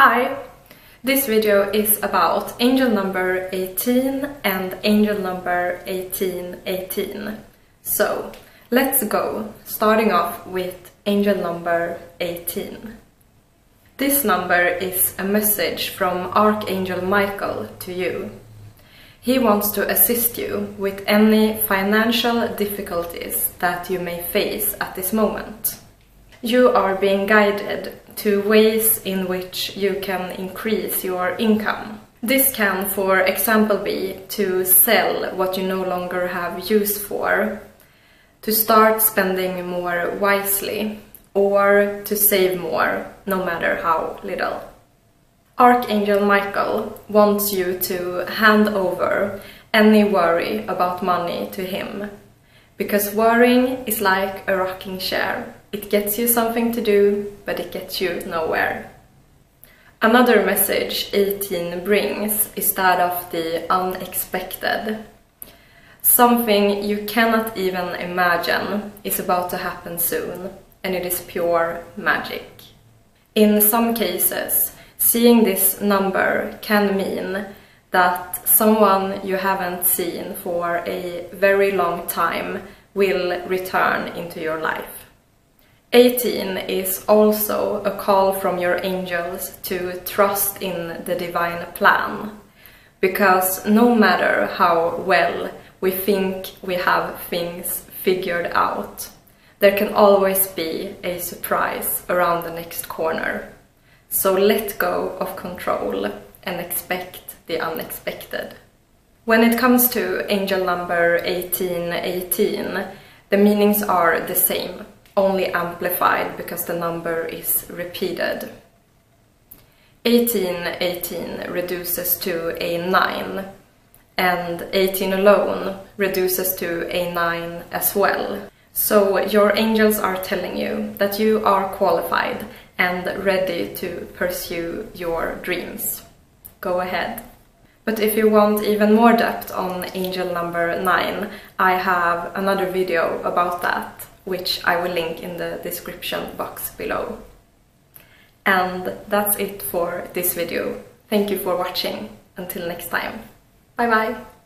Hi! This video is about angel number 18 and angel number 1818. So let's go, starting off with angel number 18. This number is a message from Archangel Michael to you. He wants to assist you with any financial difficulties that you may face at this moment. You are being guided to ways in which you can increase your income. This can, for example, be to sell what you no longer have use for, to start spending more wisely, or to save more, no matter how little. Archangel Michael wants you to hand over any worry about money to him, because worrying is like a rocking chair. It gets you something to do, but it gets you nowhere. Another message 18 brings is that of the unexpected. Something you cannot even imagine is about to happen soon, and it is pure magic. In some cases, seeing this number can mean that someone you haven't seen for a very long time will return into your life. 18 is also a call from your angels to trust in the divine plan, because no matter how well we think we have things figured out, there can always be a surprise around the next corner. So let go of control and expect the unexpected. When it comes to angel number 1818, the meanings are the same, only amplified because the number is repeated. 1818 reduces to a 9, and 18 alone reduces to a 9 as well. So your angels are telling you that you are qualified and ready to pursue your dreams. Go ahead. But if you want even more depth on angel number 9, I have another video about that, which I will link in the description box below. And that's it for this video. Thank you for watching. Until next time. Bye bye!